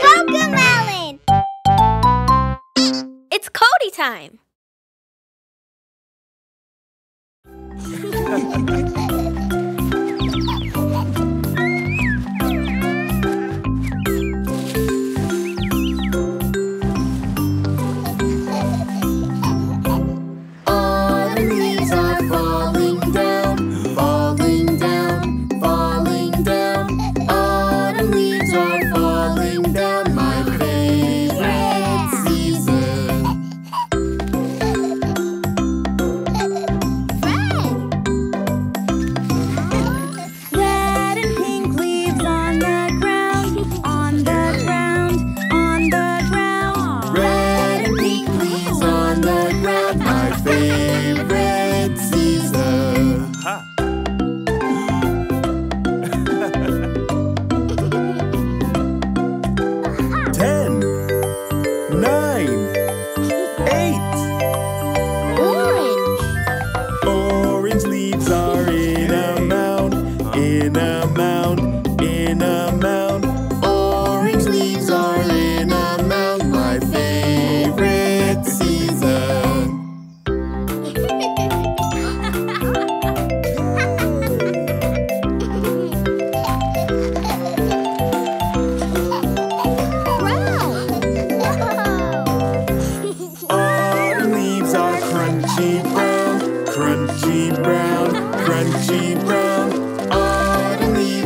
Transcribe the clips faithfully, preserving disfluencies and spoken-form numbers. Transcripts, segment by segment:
CoComelon! It's Cody time! Crunchy brown, crunchy brown, autumn leaves.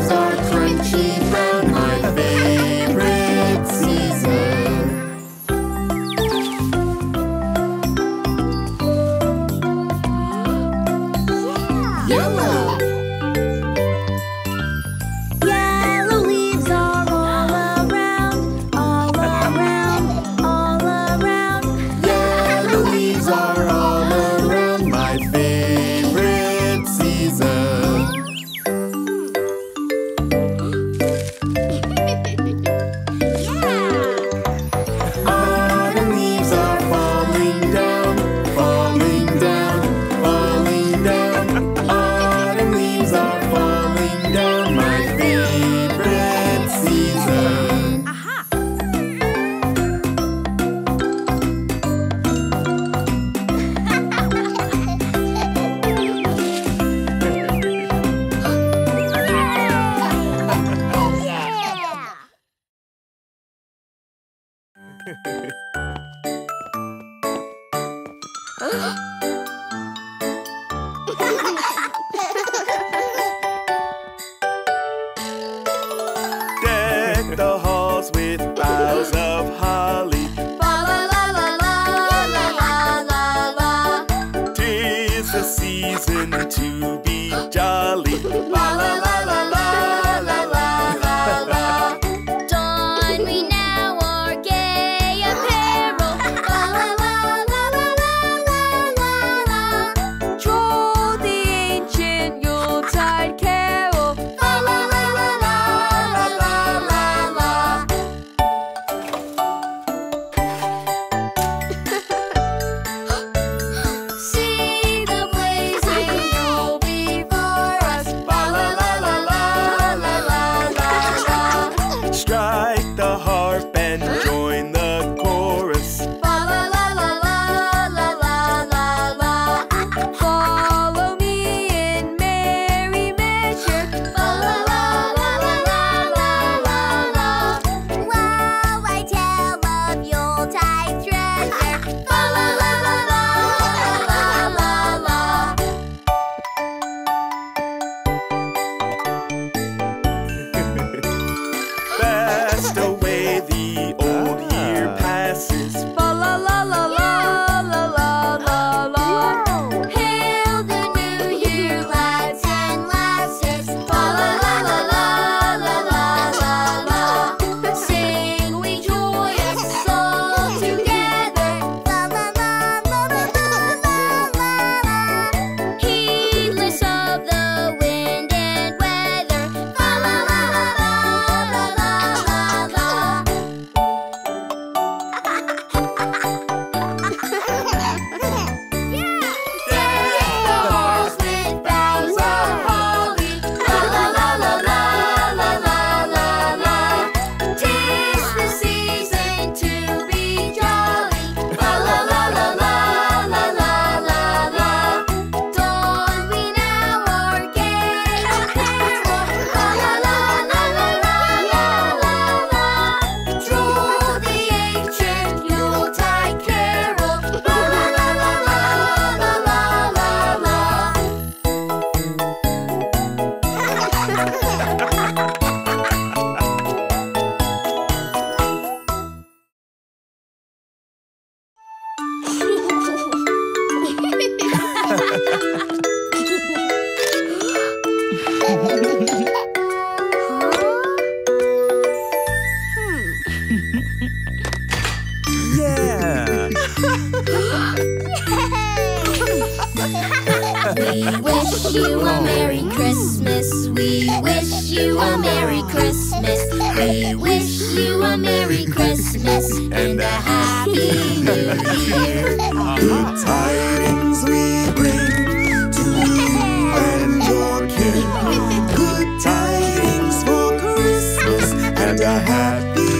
you a Merry Christmas. We wish you a Merry Christmas. We wish you a Merry Christmas and a Happy New Year. Good tidings we bring to you and your kin. Good tidings for Christmas and a Happy New Year.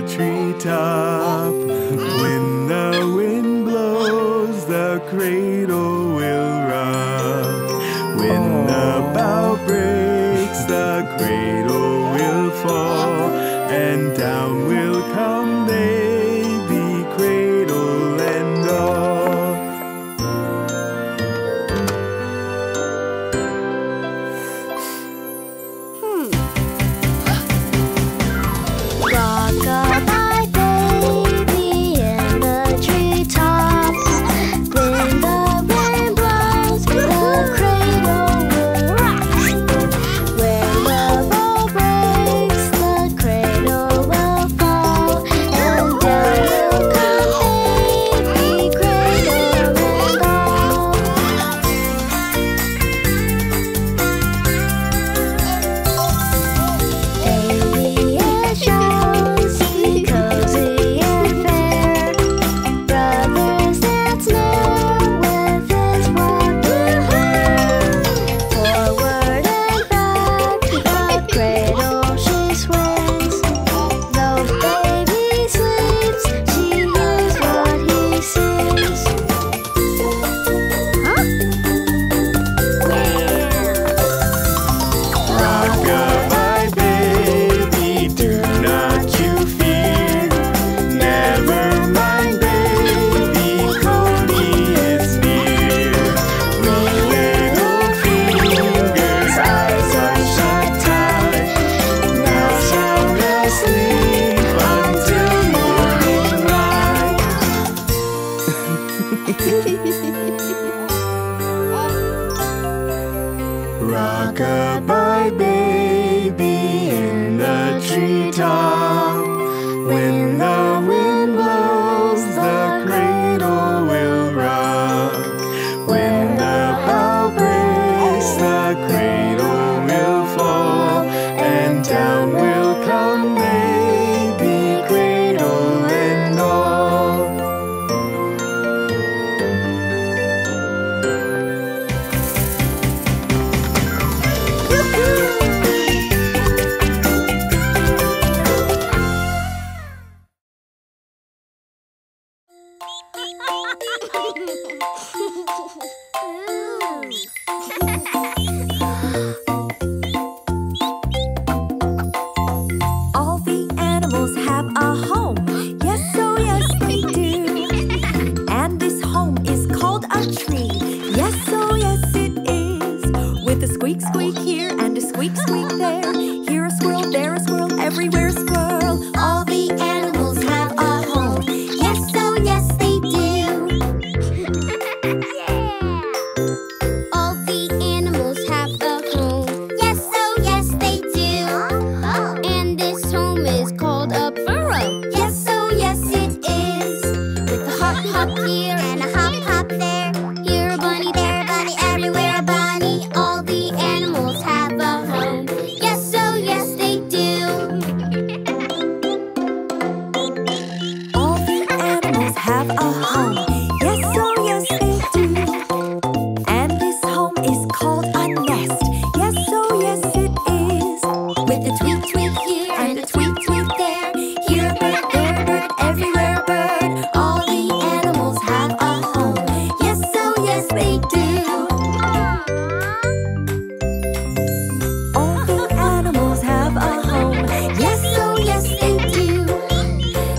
the treetop. When the wind blows, the cradle will rock. When the bough breaks, the cradle will fall, and down will come baby, cradle and all. Hmm. Rock-a-bye baby in the treetop. When the wind blows, the cradle will rock. When the bough breaks, the cradle will fall, and down will come baby, cradle and all. All the animals have a home. Yes, so yes, they do. And this home is called a tree. Yes, so yes, it is. With a squeak, squeak here and a squeak, squeak there. Here a squirrel, there a squirrel, everywhere a squirrel. All the animals have a home. Yes, so yes, they do. All the animals have a home. Yes, so yes, they do. And this home is called a burrow. Yes, so yes, it is. With a hop, hop here and a hop, hop there. Here a bunny, there a bunny, everywhere a bunny. All the animals have a home. Yes, so yes, they do. All the animals have a home. Yes, so yes, they do. And this home is called a nest. Yes, so yes, it is. With a tweet, tweet here and a tweet, tweet there. Here a bird, there a bird, everywhere a bird. All the animals have a home. Yes, so yes, they do. All the animals have a home. Yes, so yes, they do.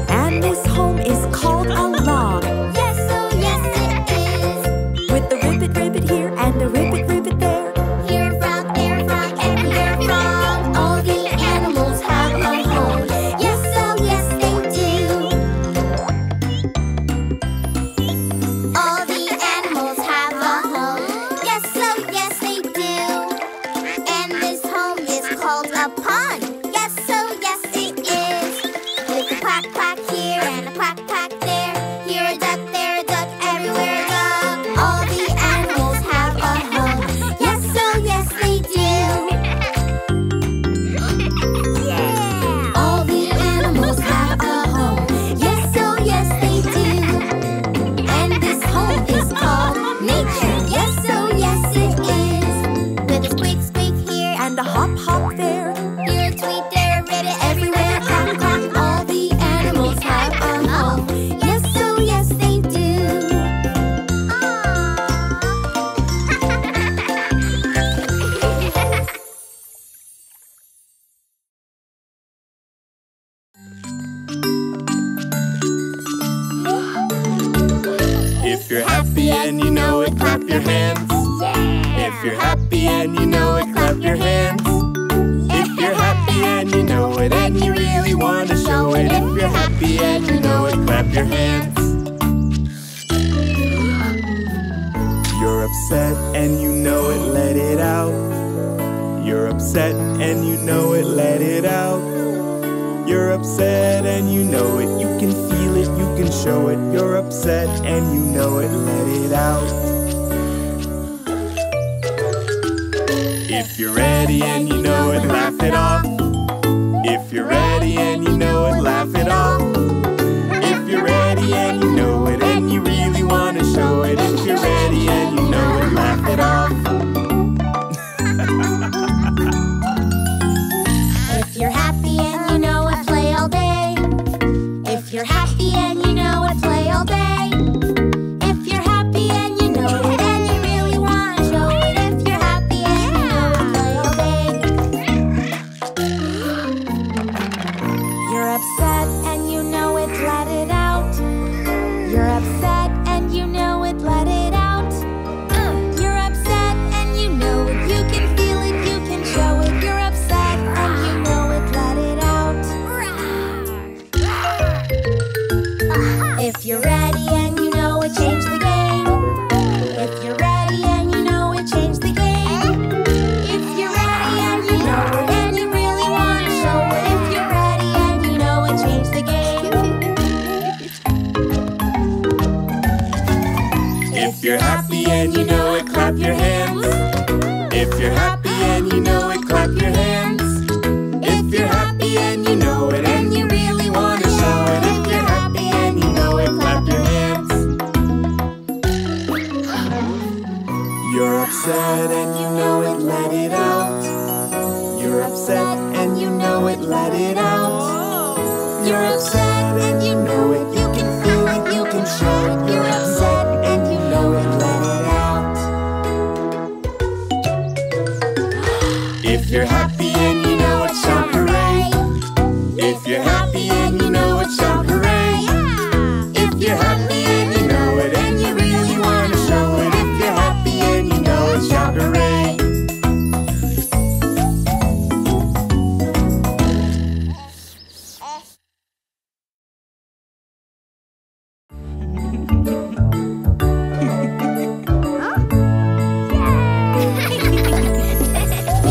And this home is called a log. Yes, so yes, it is. With a ribbit, ribbit here and a ribbit, ribbit there. Here a frog, there a frog, everywhere a frog. All the animals have a home. Yes, so yes, they do. All the animals have a home. Yes, so yes, they do. And this home is called a pond. Yes, so yes, it is. With a quack, quack here and a quack, quack there. Here a duck, there a duck, everywhere a duck. All the animals have a home. Yes, so yes, they do. Yeah. All the animals have a home. Yes, so yes, they do. And this home is called nature. Yes, so yes, it is. With a squeak, squeak here and a hop, hop there. Here a tweet, there a ribbit, everywhere a quack, quack. All the animals you're happy and you know it, clap your hands. If you're happy and you know it, clap your hands. If you're happy and you know it, and you really want to show it, if you're happy and you know it, clap your hands. You're upset and you know it, let it out. You're upset and you know it, let it out. You're upset and you know it, you can feel it, you can show it. You're upset and you know it, let it out. If you're ready and you know it, laugh it off. If you're ready and you know it, laugh it off. If you're ready and you know it, and you really want to show it, if you're ready and you know it, laugh it off. If you're happy and you know it, play all day. If you're happy and you know it, play all day. If you're happy and you know it, and you really want to show it, if you're happy and you know it, play all day. You're upset and you know it, let it out. You're upset and you know it, let it out. You're upset and you know it, you can feel it, you can show it. You're upset and you know it, let it out. If you're ready and you know it, change the game. If you're ready and you know it, change the game. If you're ready and you know it, and you really want to show it, if you're ready and you know it, change the game. If you're happy and you know it, clap your hands. If you're happy and you know it, clap your hands. If you're happy and you know it, and you really want to show it, if you're happy and you know it, clap your hands. You're upset and you know it, let it out. You're upset and you know it, let it out. You're upset and you know it, you can feel it, you can show it. You're upset and you know it, let it out. If you're happy and you know it, shout hooray. If you're happy and you know it, shout hooray. If you're happy and you know it, and you really want to show it, if you're happy and you know it, shout hooray.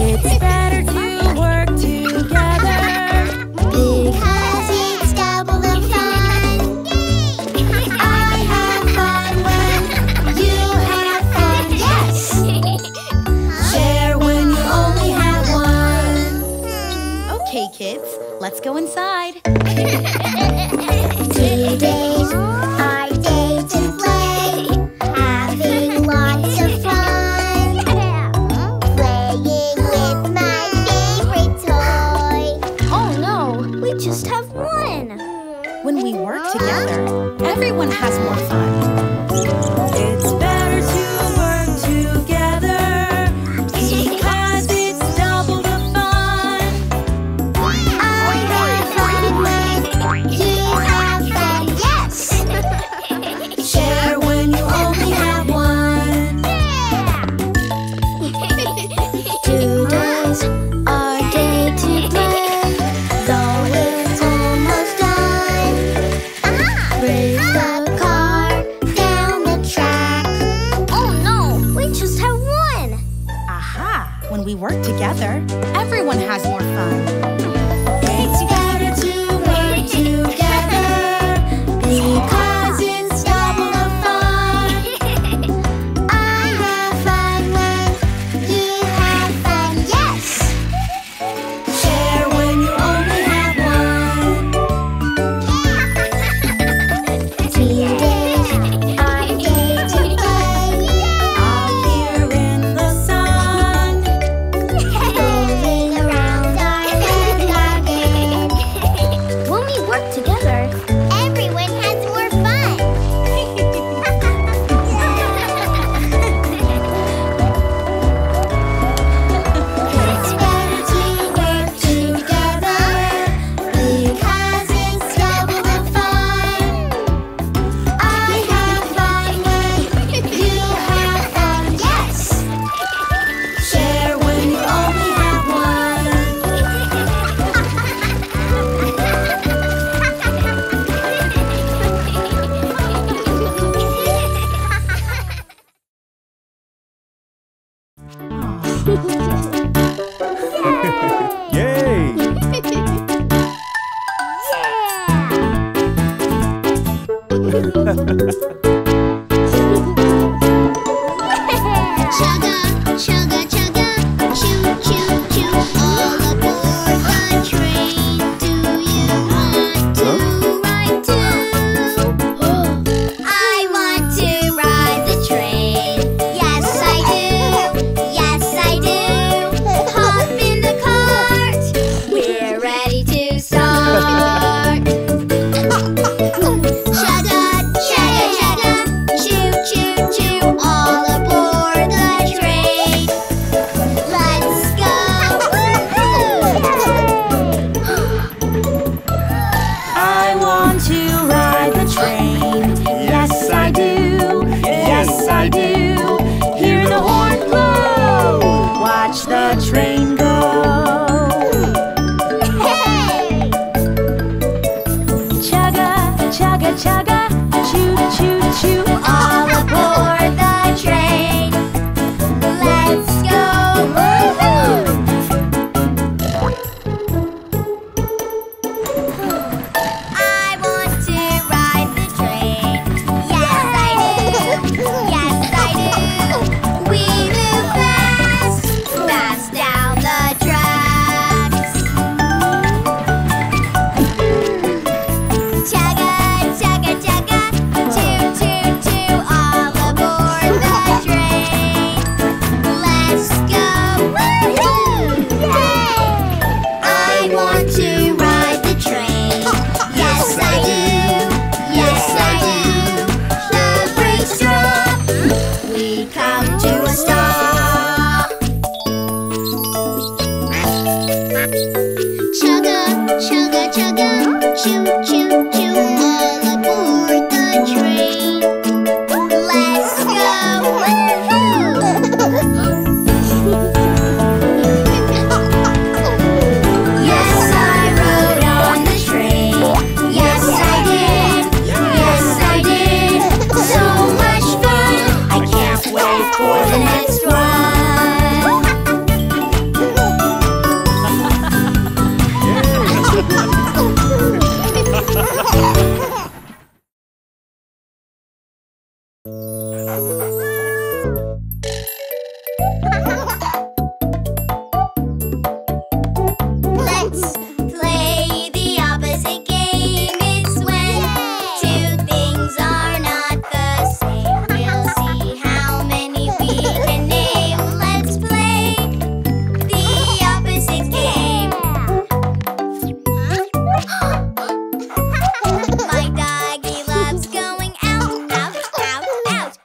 It's better to work together because it's double the fun. I have fun when you have fun. Yes! Share when you only have one. Okay, kids, let's go inside. Today's our day to play, having lots of fun. Playing with my favorite toy. Oh no, we just have one. When we work together, everyone has more fun. It's better to work together because it's double the fun. I have fun when you have fun. Yes! Share when you only have one. Today's our day to play, though it's almost done. Race the car down the track. Chugga, chugga, chugga, choo, choo, choo. All aboard the train. Do you want to ride too? I want to ride the train. Yes, I do. Yes, I do. Hop in the cart. We're ready to start. Chugga, chugga, chugga, choo, choo, choo. All aboard the train. Let's go. Woohoo! I want to ride the train. Yes, I do. Yes, I do. Hear the horn blow. Watch the train go. Hey! Chugga, chugga, chugga, choo, choo, choo. All aboard the train. Let's go. Woohoo! I want to ride the train. Yes, I do. Yes, I do. We move fast, fast down the tracks. Chugga, chugga, chugga, choo, choo, choo. All aboard the train. Let's go. Woohoo! I want to ride the train. Yes, I do. Yes, I do. The brakes drop. We come to a stop. Chugga, chugga, chugga, choo, choo, choo. All aboard the train. Let's go. Woohoo! Yes, I rode on the train. Yes, I did. Yes, I did. So much fun. I can't wait for the next one. Let's play the opposite game. It's when two things are not the same. We'll see how many we can name. Let's play the opposite game. My doggy loves going out, out, out, out.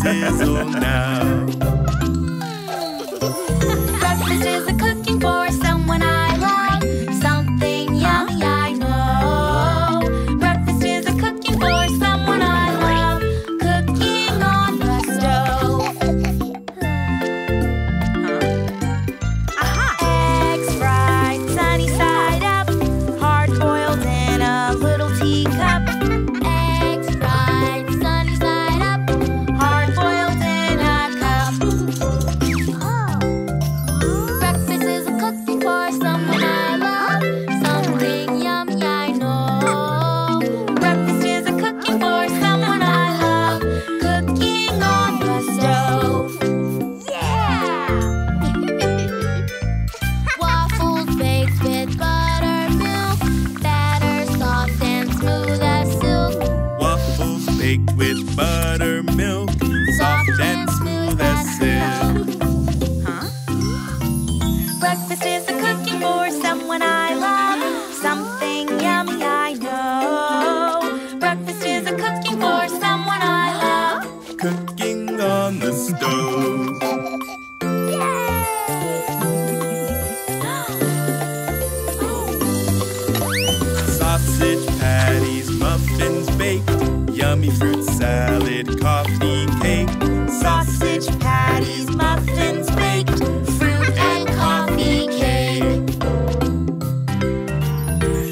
sizzle now. Breakfast is a cooking for someone I love. Something yummy I know. Breakfast is a cooking for someone I love. Cooking on the stove. Aha! Eggs fried, sunny side up. Hard boiled in a little teacup. With buttermilk, soft and smooth as silk. Huh? Breakfast is a cooking for someone I love. Something yummy I know. Breakfast is a cooking for someone I love. Cooking on the stove. Yay! Sausage patties, muffins baked. Yummy fruit salad, coffee cake, sausage patties, muffins baked, fruit and coffee cake.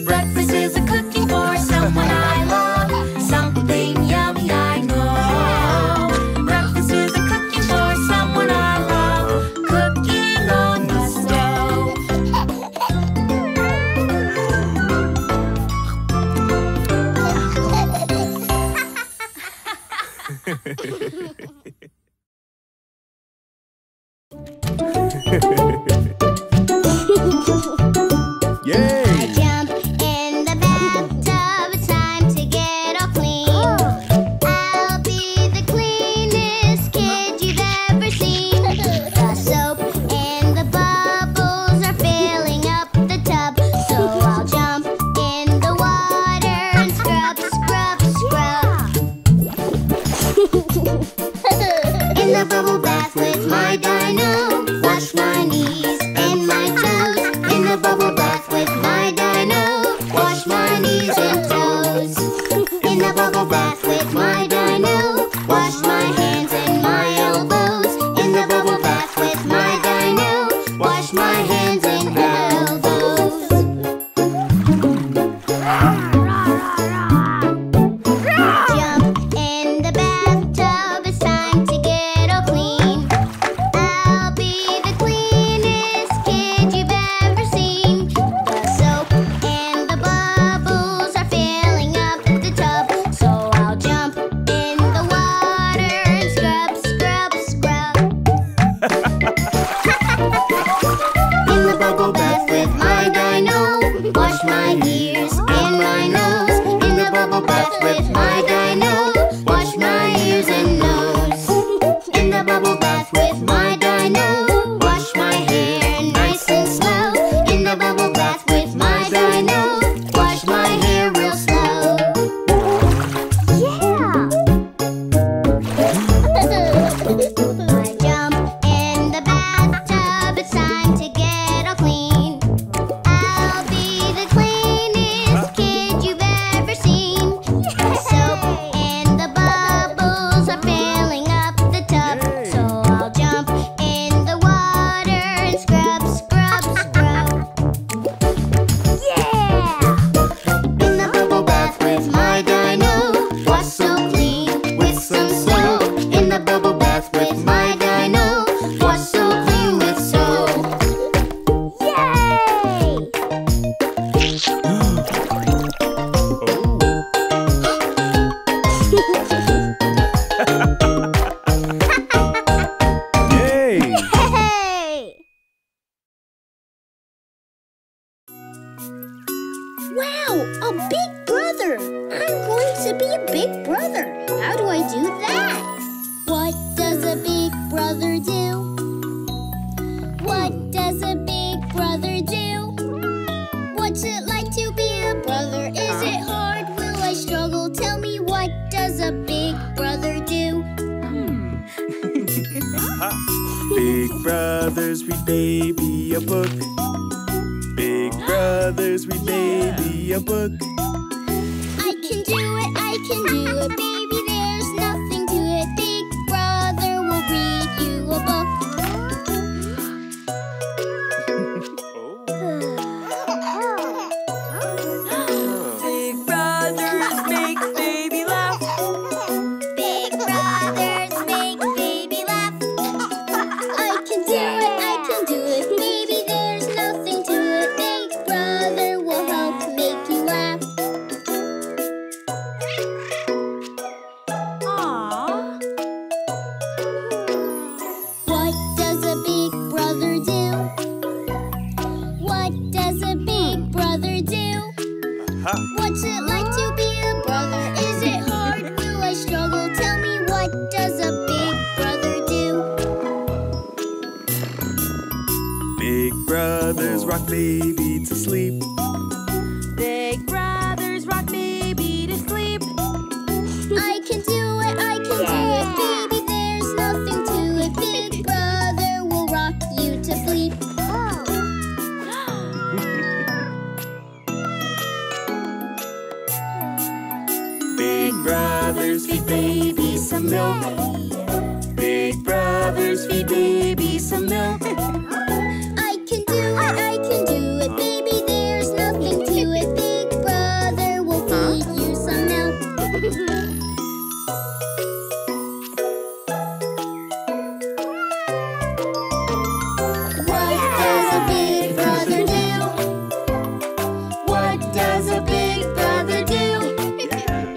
Breakfast is a cooking for someone I love. Something yummy I know. Breakfast is a cooking for someone I love. Cooking on the stove. Yay! I jump in the bathtub, it's time to get all clean. Oh. I'll be the cleanest kid you've ever seen. The soap and the bubbles are filling up the tub, so I'll jump in the water and scrub, scrub, scrub. In the bubble bath with my dino, wash my knees and my toes. In the bubble bath with my dino, wash my knees and toes. In the bubble bath with my dino, wash my hands and my elbows. In the bubble bath with my dino, wash my hands and elbows. Jump in the bathtub, it's time to get all clean. I'll be the cleanest kid you've ever seen. The soap and the bubbles are filling up the tub, so I'll jump in the water and scrub, scrub, scrub. In the bubble bath with my dino, wash my ears and my nose. In the bubble bath with my dino, wash my ears and nose. In the bubble bath with my dino, wash my hair nice and slow. In the bubble bath with my dino, wash my hair real slow. Yeah! I jump in the bathtub, it's time to get all clean. I'll be the cleanest kid you've ever seen. The soap and the bubbles are filling up the tub, so I'll jump in the water and scrub, scrub, scrub. Yeah! In the bubble bath with my dino, wash so clean with some snow. In the bubble bath with my dino, wash so clean with soap. Yay! Yay! Yay! Wow, a big brother! I'm going to be a big brother. How do I do that? What does a big brother do? What does a big brother do? What's it like to be a brother? Is it hard? Will I struggle? Tell me, what does a big brother do? Hmm. brothers, read baby a book. Big brothers, read baby a book. I can do it, I can do it, baby, there's nothing to it. Big brother will read you a book. Big brothers make baby laugh. Big brothers make baby laugh. I can do it, I can do it, maybe there's nothing to it. Big brother will help make you laugh. What does a big brother do? What does a big brother do? What's it like to be a brother? Is it hard? Do I struggle? Tell me, what does a big brother do? Big brothers rock baby to sleep. Big brothers rock baby to sleep. I can do it, I can do it, baby, there's nothing to it. Big brother will rock you to sleep. Big brothers feed baby some milk. Big brothers feed baby some milk. I can do it, I can do it, baby, there's nothing to it. Big brother will feed you some milk. What does a big brother do? What does a big brother do?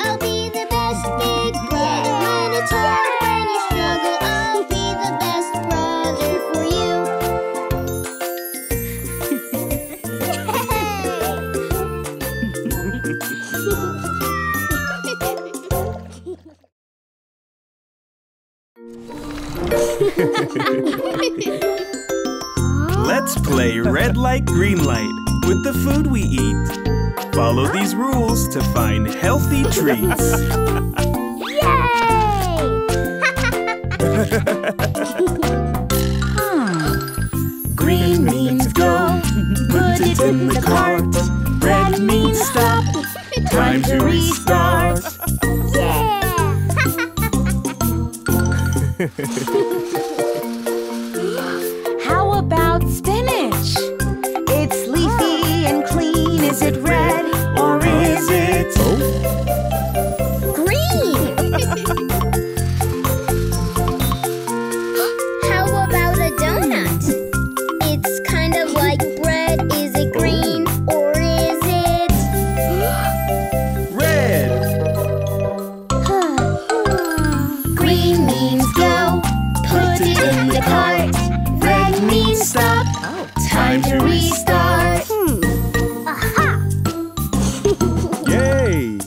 I'll be the best big brother when it's hard, when you struggle. I'll be the best brother for you. Let's play red light, green light with the food we eat. Follow these rules to find healthy treats. Green means go, put it in the cart. Red means stop, time to restart. How about spinach? It's leafy and clean. Is it red or is it green? How about a donut? It's kind of like bread. Is it green or is it? red? Green means go, put it in the cart. Red means stop, time to restart. Yay!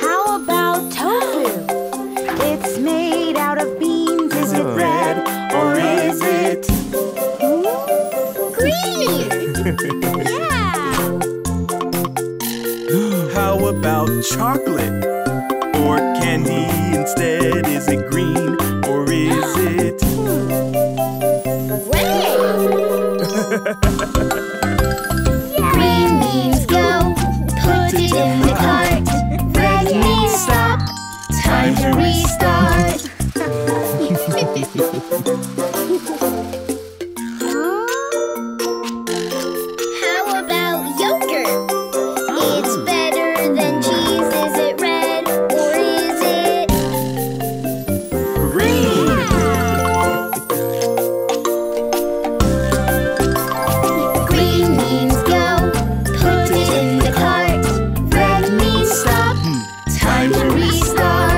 How about tofu? It's made out of beans. Is it red or is it? Green! Yeah! How about chocolate? Or candy instead? Is it green or is it? Red! Green means go, put it in the cart. Red means stop, time to restart. How about yogurt? It's better than cheese. Is it red or is it? Green! Green means go, put it in the cart. Red means stop, time to restart.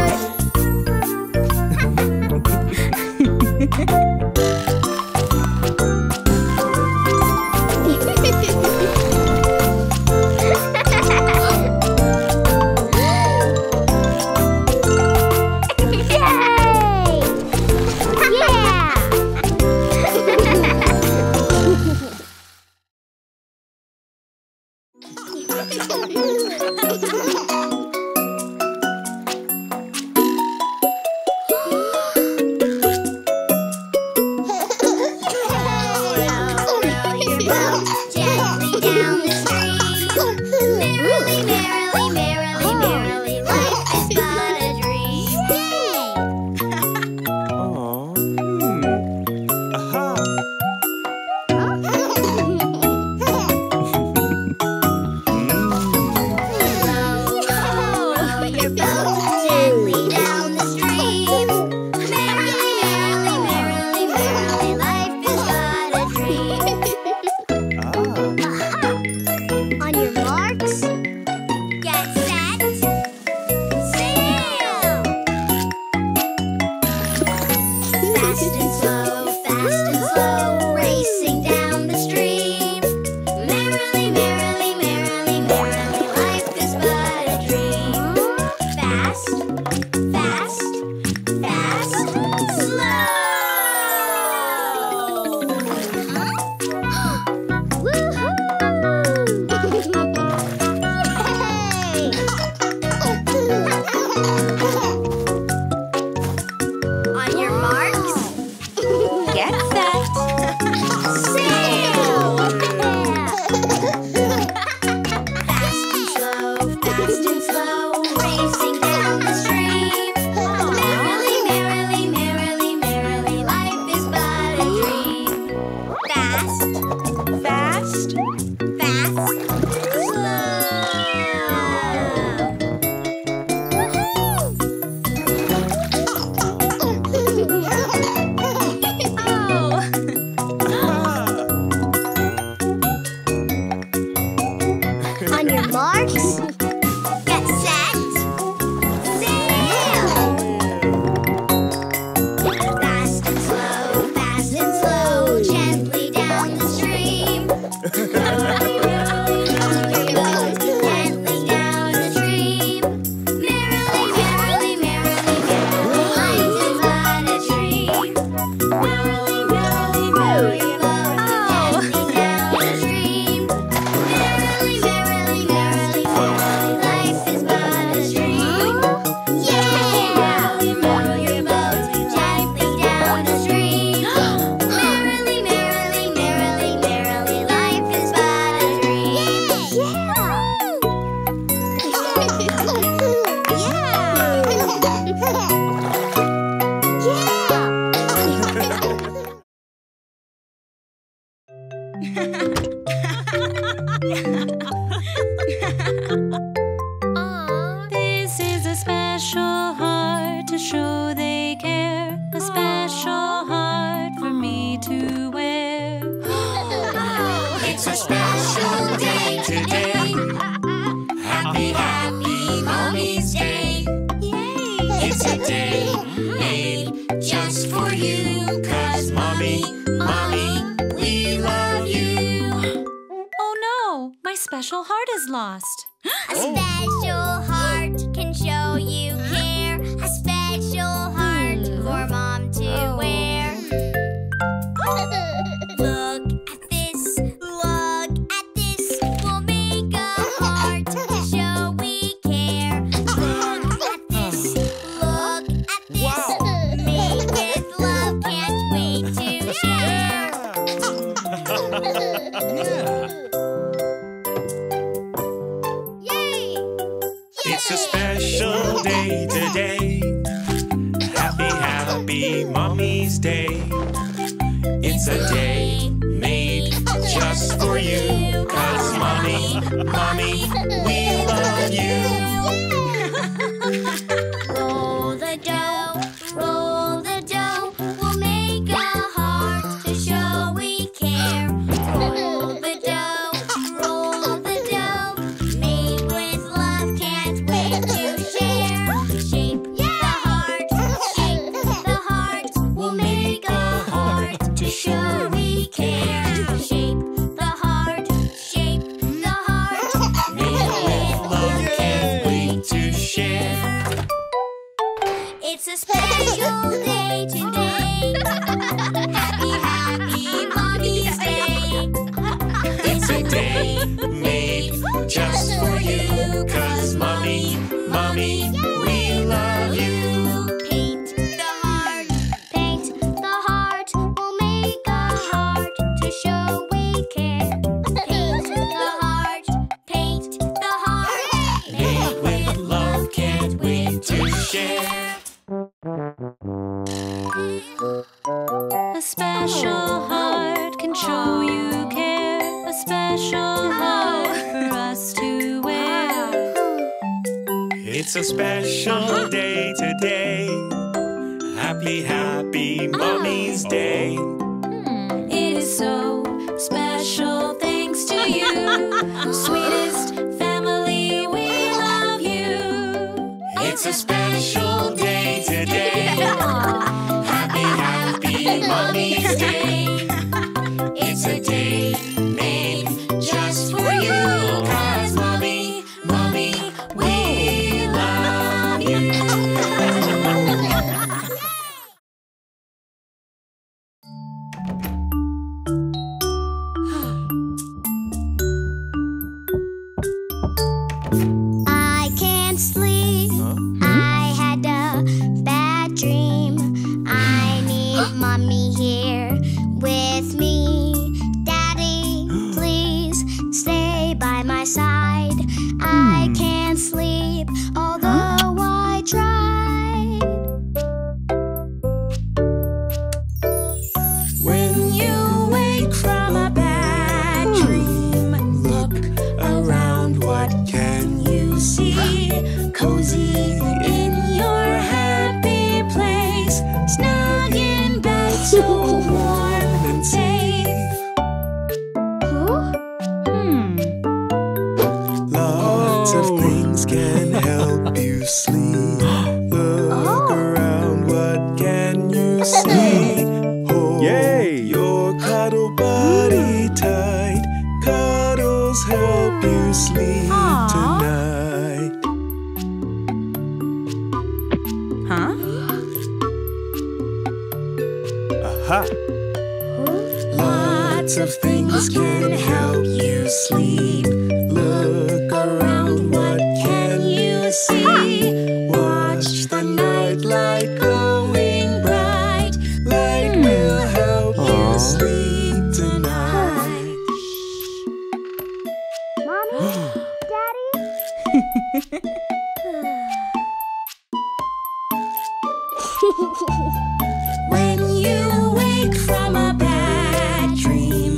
When you wake from a bad dream,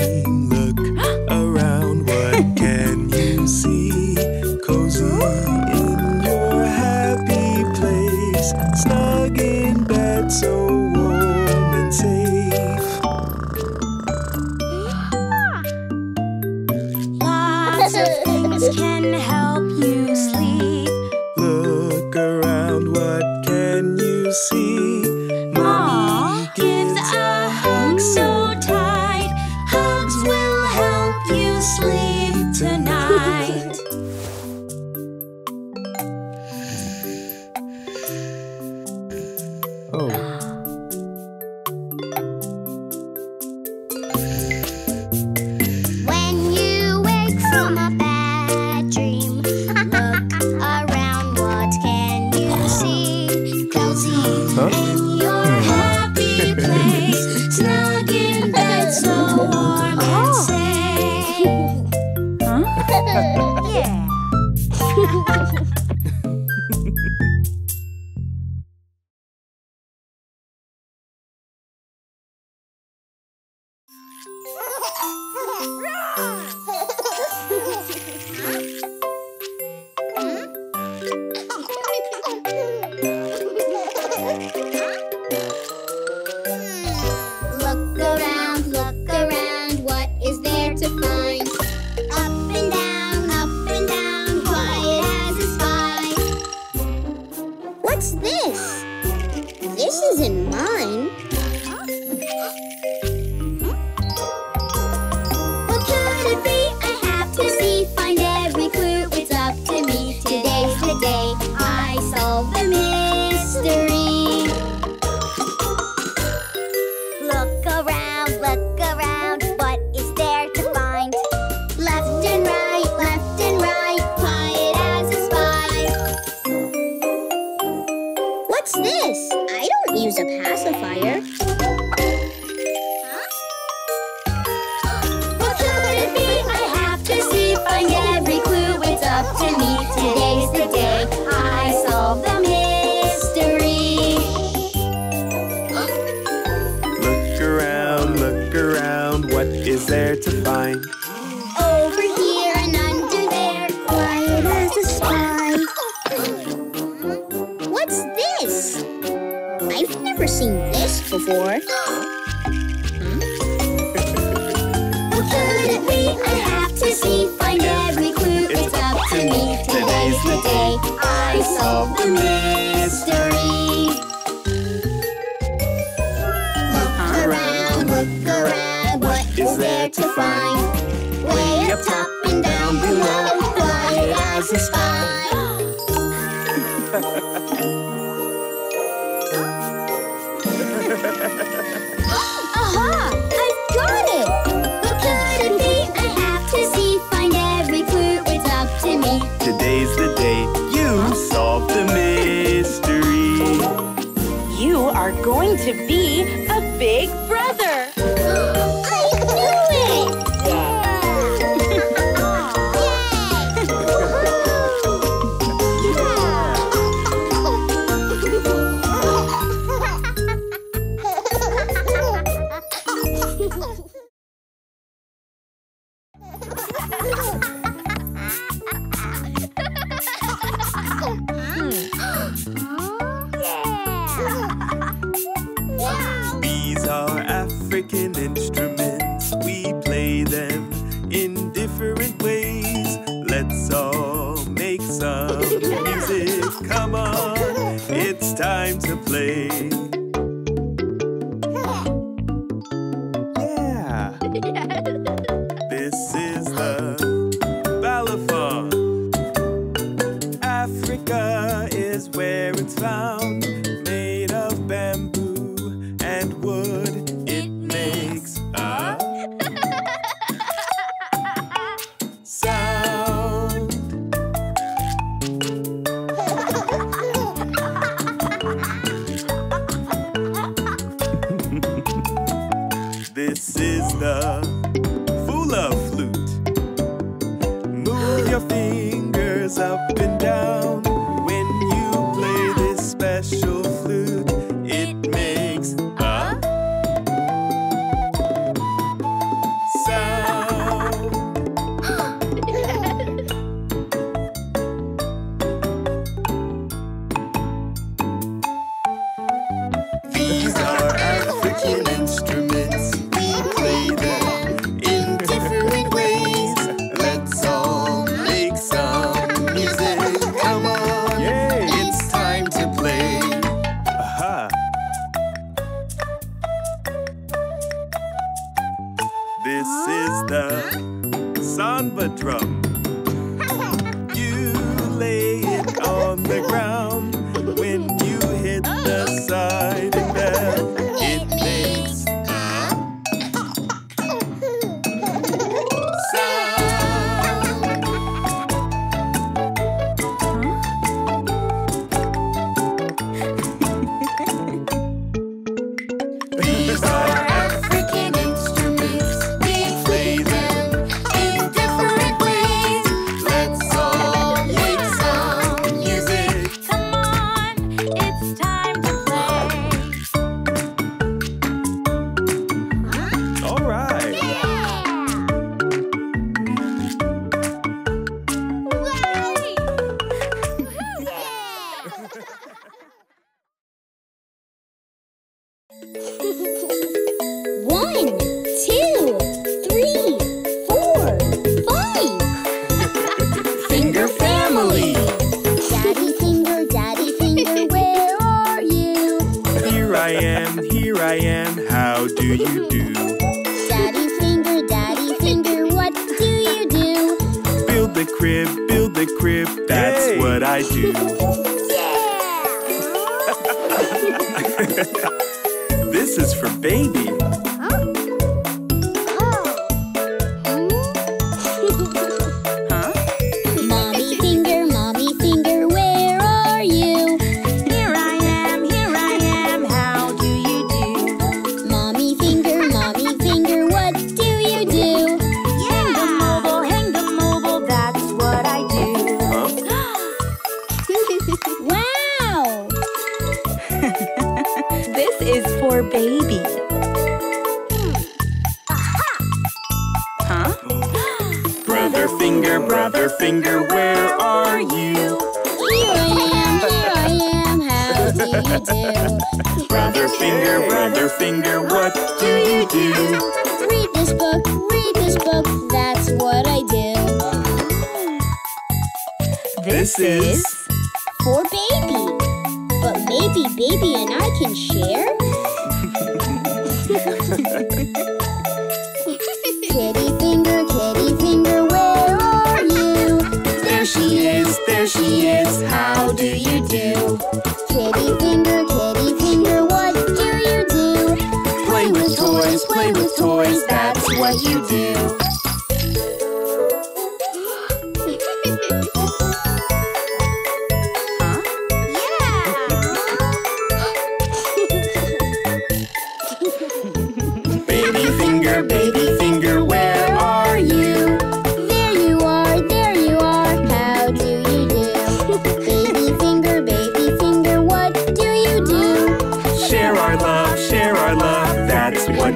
look around, what can you see? Cozy in your happy place, snug in bed, so warm and safe. Lots of things can help you sleep. Look around, what can you see? Up and down when you play this special flute. It is the samba drum. You lay it on the ground. When you hit the side bell, it makes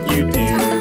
what you do.